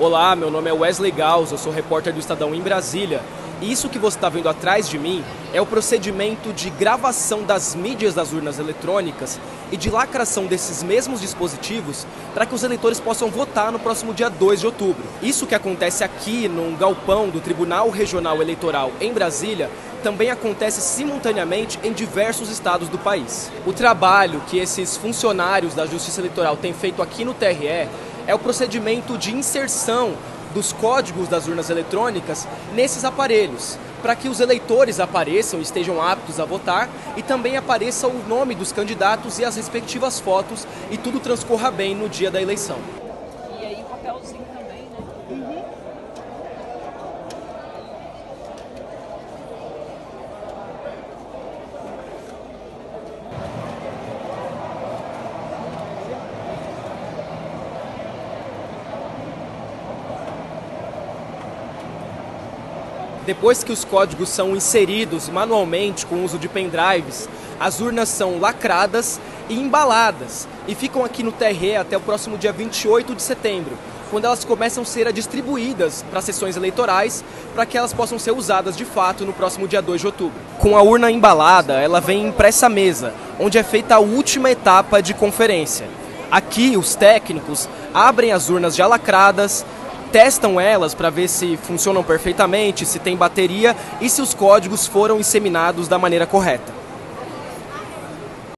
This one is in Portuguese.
Olá, meu nome é Wesley Gaus, eu sou repórter do Estadão em Brasília. E isso que você está vendo atrás de mim é o procedimento de gravação das mídias das urnas eletrônicas e de lacração desses mesmos dispositivos para que os eleitores possam votar no próximo dia 2 de outubro. Isso que acontece aqui num galpão do Tribunal Regional Eleitoral em Brasília também acontece simultaneamente em diversos estados do país. O trabalho que esses funcionários da Justiça Eleitoral têm feito aqui no TRE é o procedimento de inserção dos códigos das urnas eletrônicas nesses aparelhos, para que os eleitores apareçam e estejam aptos a votar e também apareça o nome dos candidatos e as respectivas fotos e tudo transcorra bem no dia da eleição. E aí o papelzinho também, né? Uhum. Depois que os códigos são inseridos manualmente com o uso de pendrives, as urnas são lacradas e embaladas e ficam aqui no TRE até o próximo dia 28 de setembro, quando elas começam a ser distribuídas para sessões eleitorais para que elas possam ser usadas de fato no próximo dia 2 de outubro. Com a urna embalada, ela vem impressa à mesa, onde é feita a última etapa de conferência. Aqui, os técnicos abrem as urnas já lacradas, testam elas para ver se funcionam perfeitamente, se tem bateria e se os códigos foram inseminados da maneira correta.